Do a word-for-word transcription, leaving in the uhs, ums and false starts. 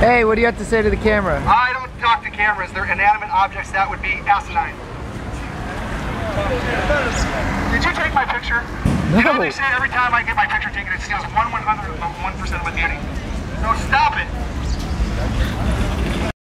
Hey, what do you have to say to the camera? I don't talk to cameras. They're inanimate objects. That would be asinine. Did you take my picture? No. You know they say every time I get my picture taken, it steals one one hundredth of one percent of my beauty.